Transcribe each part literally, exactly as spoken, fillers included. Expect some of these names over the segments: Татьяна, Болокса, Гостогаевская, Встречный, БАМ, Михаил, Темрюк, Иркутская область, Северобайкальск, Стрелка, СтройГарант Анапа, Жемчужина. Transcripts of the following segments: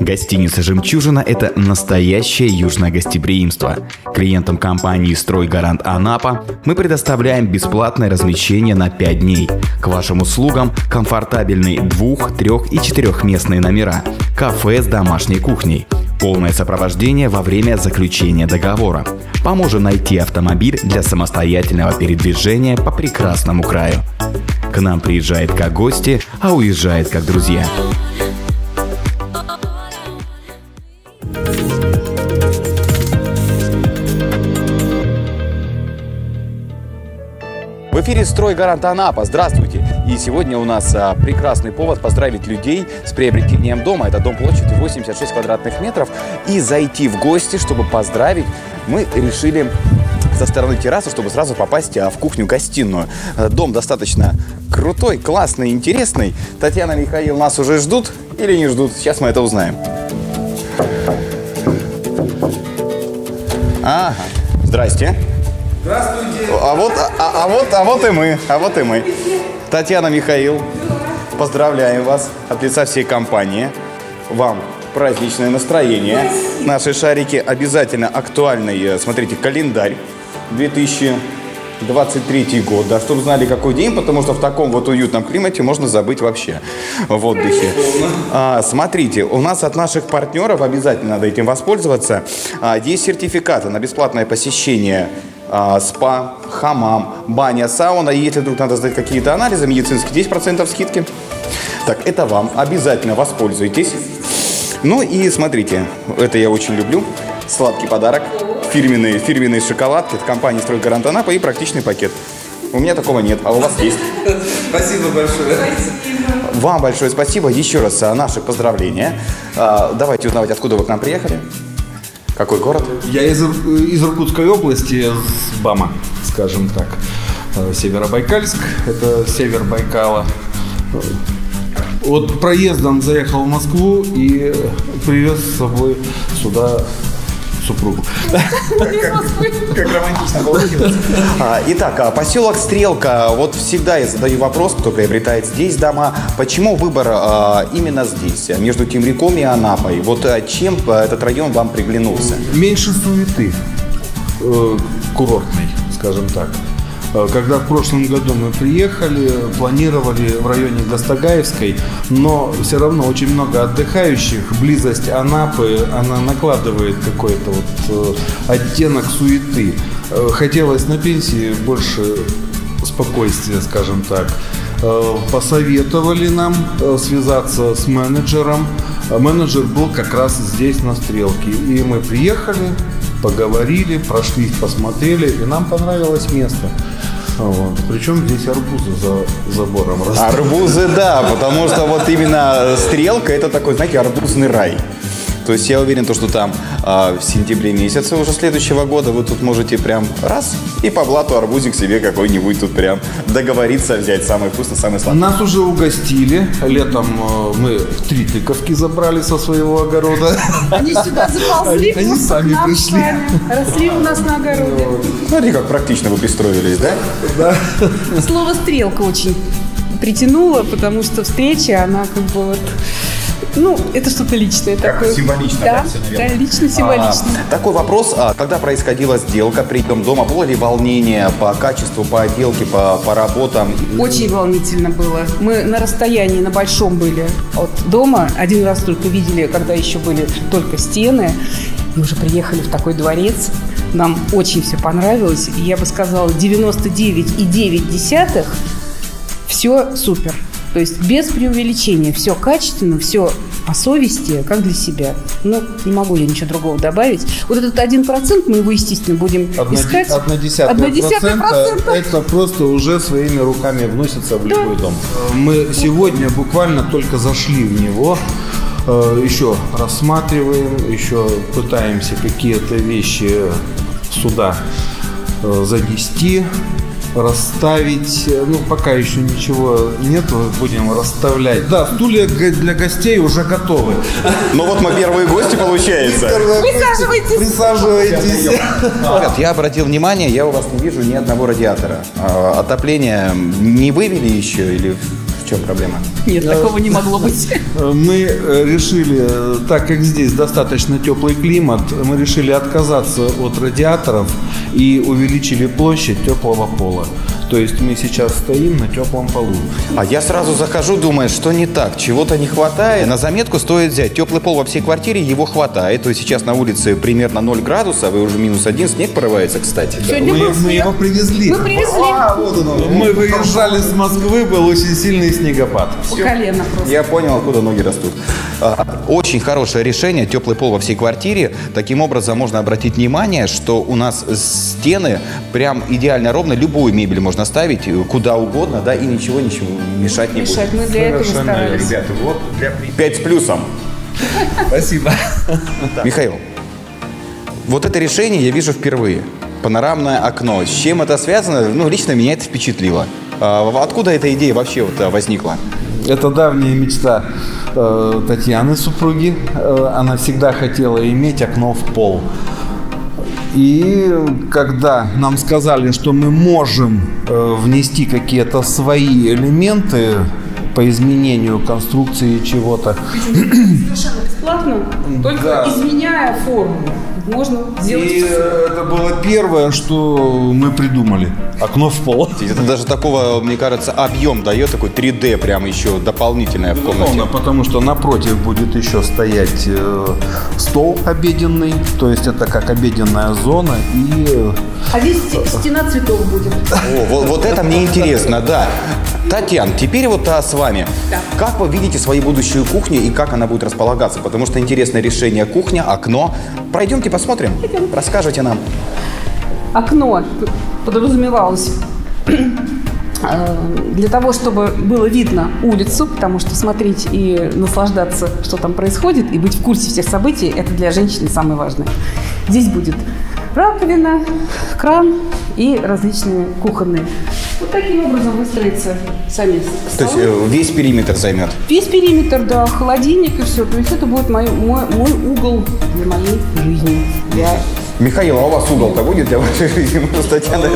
Гостиница «Жемчужина» – это настоящее южное гостеприимство. Клиентам компании «СтройГарант Анапа» мы предоставляем бесплатное размещение на пять дней. К вашим услугам комфортабельные двух-, трех- и четырехместные номера, кафе с домашней кухней. Полное сопровождение во время заключения договора. Поможем найти автомобиль для самостоятельного передвижения по прекрасному краю. К нам приезжает как гости, а уезжает как друзья. В эфире «СтройГарант Анапа». Здравствуйте! И сегодня у нас а, прекрасный повод поздравить людей с приобретением дома. Это дом площадью восемьдесят шесть квадратных метров. И зайти в гости, чтобы поздравить, мы решили со стороны террасы, чтобы сразу попасть а, в кухню-гостиную. А, дом достаточно крутой, классный, интересный. Татьяна, Михаил нас уже ждут или не ждут? Сейчас мы это узнаем. Ага. Здрасте. Здравствуйте. А вот, а, а, вот, а вот и мы, а вот и мы. Татьяна, Михаил, поздравляем вас от лица всей компании. Вам праздничное настроение. Наши шарики обязательно актуальны. Смотрите, календарь две тысячи двадцать третий год. Да, чтобы знали, какой день, потому что в таком вот уютном климате можно забыть вообще в отдыхе. А, смотрите, у нас от наших партнеров, обязательно надо этим воспользоваться, а, есть сертификаты на бесплатное посещение А, спа, хамам, баня, сауна. И если вдруг надо сдать какие-то анализы медицинские, десять процентов скидки. Так, это вам. Обязательно воспользуйтесь. Ну и смотрите, это я очень люблю. Сладкий подарок. Фирменные, фирменные шоколадки от компании «СтройГарант Анапа» и практичный пакет. У меня такого нет, а у вас есть. Спасибо большое. Спасибо. Вам большое спасибо. Еще раз наши поздравления. А, давайте узнавать, откуда вы к нам приехали. Какой город? Я из, из Иркутской области, с БАМа, скажем так. Северобайкальск, это север Байкала. Вот проездом заехал в Москву и привез с собой сюда супругу. Как романтично получилось. Итак, поселок Стрелка. Вот всегда я задаю вопрос, кто приобретает здесь дома. Почему выбор именно здесь, между Темрюком и Анапой? Вот чем этот район вам приглянулся? Меньше суеты курортной, скажем так. Когда в прошлом году мы приехали, планировали в районе Гостогаевской, но все равно очень много отдыхающих. Близость Анапы, она накладывает какой-то вот оттенок суеты. Хотелось на пенсии больше спокойствия, скажем так. Посоветовали нам связаться с менеджером. Менеджер был как раз здесь, на Стрелке. И мы приехали, поговорили, прошлись, посмотрели, и нам понравилось место. Вот. Причем здесь арбузы за забором растут. Арбузы, да, потому что вот именно Стрелка – это такой, знаете, арбузный рай. То есть я уверен, что там а, в сентябре месяце уже следующего года вы тут можете прям раз и по блату арбузик себе какой-нибудь тут прям договориться взять. Самый вкусный, самый сладкий. Нас уже угостили. Летом мы три тыковки забрали со своего огорода. Они сюда заползли. Они сами пришли. Росли у нас на огороде. Смотри, как практично вы пристроились, да? Да. Слово «стрелка» очень притянуло, потому что встреча, она как бы вот... Ну, это что-то личное такое. Символично, да? Да, да, лично-символично. А, такой вопрос. А, когда происходила сделка, прием дома, было ли волнение по качеству, по отделке, по, по работам? Очень волнительно было. Мы на расстоянии, на большом были от дома. Один раз только видели, когда еще были только стены. Мы уже приехали в такой дворец. Нам очень все понравилось. И я бы сказала, девяносто девять и девять десятых все супер. То есть без преувеличения, все качественно, все по совести, как для себя. Ну, не могу я ничего другого добавить. Вот этот один процент мы его, естественно, будем одна искать. одна десятая процента это просто уже своими руками вносится в любой дом. Мы сегодня буквально только зашли в него. Еще рассматриваем, еще пытаемся какие-то вещи сюда занести, расставить. Ну, пока еще ничего нет, будем расставлять. Да, стулья для гостей уже готовы. Ну вот мы первые гости, получается. Присаживайтесь. Присаживайтесь. Я обратил внимание, я у вас не вижу ни одного радиатора. Отопление не вывели еще или... В чем проблема? Нет, такого не могло быть. Мы решили, так как здесь достаточно теплый климат, мы решили отказаться от радиаторов и увеличили площадь теплого пола. То есть мы сейчас стоим на теплом полу. А я сразу захожу, думаю, что не так, чего-то не хватает. На заметку стоит взять теплый пол во всей квартире, его хватает. То есть сейчас на улице примерно ноль градусов, и уже минус один, снег порывается, кстати. Да. Мы, мы его привезли. Мы привезли. А, вот оно. Мы выезжали с Москвы, был очень сильный снегопад. По колено просто. Я понял, откуда ноги растут. Очень хорошее решение, теплый пол во всей квартире. Таким образом можно обратить внимание, что у нас стены прям идеально ровно, любую мебель можно ставить куда угодно, да, и ничего ничего мешать не мешать. будет. Мы для этого старались. Ребята, вот для пять с плюсом. Спасибо. Михаил, вот это решение я вижу впервые. Панорамное окно. С чем это связано? Ну, лично меня это впечатлило. Откуда эта идея вообще вот возникла? Это давняя мечта э, Татьяны, супруги. Э, она всегда хотела иметь окно в пол. И когда нам сказали, что мы можем э, внести какие-то свои элементы по изменению конструкции чего-то. Совершенно бесплатно, только да. изменяя форму. Можно сделать. И это было первое, что мы придумали. Окно в пол. Это даже такого, мне кажется, объем дает, такой три дэ прям еще дополнительное в комнате. Потому что напротив будет еще стоять э, стол обеденный, то есть это как обеденная зона. И... Э, а здесь стена цветов будет. О, вот, вот это мне интересно, да. Татьяна, теперь вот а с вами. Да. Как вы видите свою будущую кухню и как она будет располагаться? Потому что интересное решение кухня, окно. Пройдемте, посмотрим. Пойдем. Расскажите нам. Окно подразумевалось для того, чтобы было видно улицу, потому что смотреть и наслаждаться, что там происходит, и быть в курсе всех событий, это для женщины самое важное. Здесь будет раковина, кран и различные кухонные. Вот таким образом выстроится самец. То есть весь периметр займет? Весь периметр, да, холодильник и все. То есть это будет мой, мой, мой угол для моей жизни. Для... Михаил, а у вас угол-то будет для вашей жизни? Татьяна,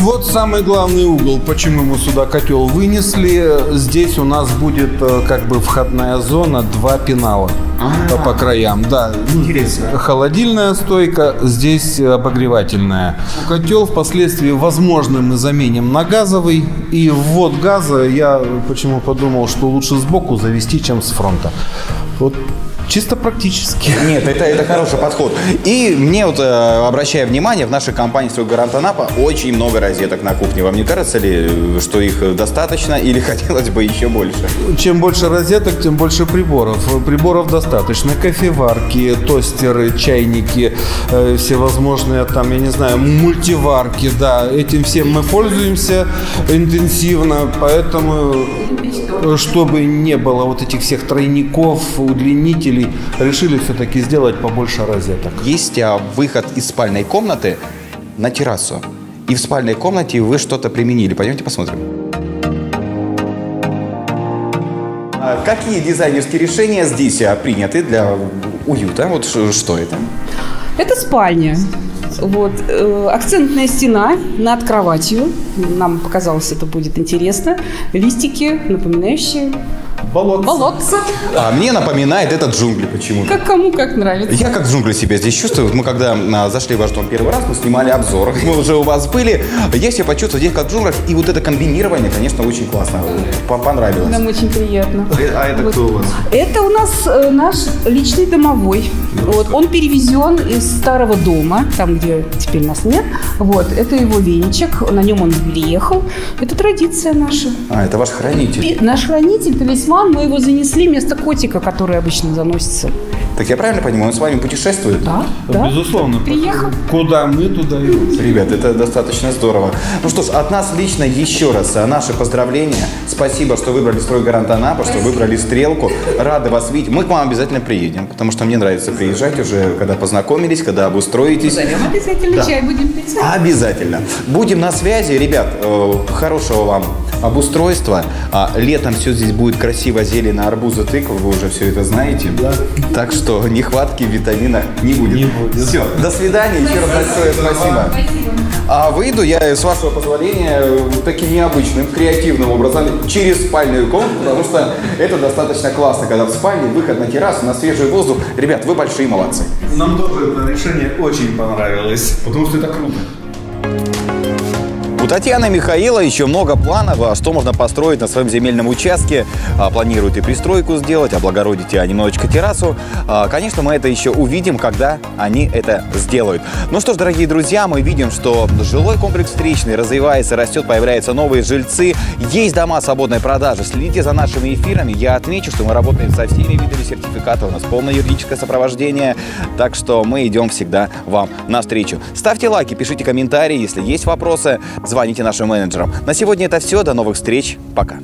вот самый главный угол, почему мы сюда котел вынесли. Здесь у нас будет как бы входная зона, два пенала А-а-а. по краям. Да. Интересно. Холодильная стойка, здесь обогревательная. Котел впоследствии, возможно, мы заменим на газовый. И ввод газа, я почему подумал, что лучше сбоку завести, чем с фронта. Вот. Чисто практически. Нет, это, это хороший подход. И мне, вот, обращая внимание, в нашей компании «СтройГарант Анапа» очень много розеток на кухне. Вам не кажется ли, что их достаточно или хотелось бы еще больше? Чем больше розеток, тем больше приборов. Приборов достаточно. Кофеварки, тостеры, чайники, всевозможные там, я не знаю, мультиварки. Да, этим всем мы пользуемся интенсивно, поэтому... Чтобы не было вот этих всех тройников, удлинителей, решили все-таки сделать побольше розеток. Есть выход из спальной комнаты на террасу. И в спальной комнате вы что-то применили. Пойдемте посмотрим. Какие дизайнерские решения здесь приняты для уюта? Вот что это? Это спальня. Вот. Акцентная стена над кроватью. Нам показалось, это будет интересно. Листики, напоминающие Болокса. Болокса. А мне напоминает этот джунгли почему-то. Как кому как нравится. Я как джунгли себя здесь чувствую. Мы когда а, зашли в ваш дом первый раз, мы снимали обзор. Мы уже у вас были. Я себя почувствую здесь как в джунглях. И вот это комбинирование, конечно, очень классно. Понравилось. Нам очень приятно. А это вот. Кто у вас? Это у нас э, наш личный домовой. Ну, вот. Он перевезен из старого дома, там, где теперь нас нет. Вот. Это его веничек. На нем он приехал. Это традиция наша. А, это ваш хранитель. И, наш хранитель, талисман. Мы его занесли вместо котика, который обычно заносится. Так я правильно понимаю, он с вами путешествует? Да, да. Безусловно. Приехал. Куда мы, туда и мы. Ребят, это достаточно здорово. Ну что ж, от нас лично еще раз наши поздравления. Спасибо, что выбрали «СтройГарант Анапа», что выбрали «Стрелку». Рады вас видеть. Мы к вам обязательно приедем, потому что мне нравится приезжать уже, когда познакомились, когда обустроитесь. Зайдем обязательно, да. Чай будем пить. Обязательно. Будем на связи. Ребят, хорошего вам обустройства. Летом все здесь будет красиво, зелено, арбузы, тыквы, вы уже все это знаете. Да. Так что нехватки в витаминах не будет. Не будет. Все, до свидания. Еще раз большое спасибо. спасибо. А выйду я, с вашего позволения, таким необычным, креативным образом через спальную комнату, потому что это достаточно классно, когда в спальне выход на террасу, на свежий воздух. Ребят, вы большие молодцы. Нам тоже это решение очень понравилось, потому что это круто. У Татьяны и Михаила еще много планов, что можно построить на своем земельном участке. Планируют и пристройку сделать, облагородить и немножечко террасу. Конечно, мы это еще увидим, когда они это сделают. Ну что ж, дорогие друзья, мы видим, что жилой комплекс Встречный развивается, растет, появляются новые жильцы. Есть дома свободной продажи. Следите за нашими эфирами. Я отмечу, что мы работаем со всеми видами сертификата. У нас полное юридическое сопровождение. Так что мы идем всегда вам навстречу. Ставьте лайки, пишите комментарии, если есть вопросы. Звоните нашим менеджерам. На сегодня это все. До новых встреч. Пока.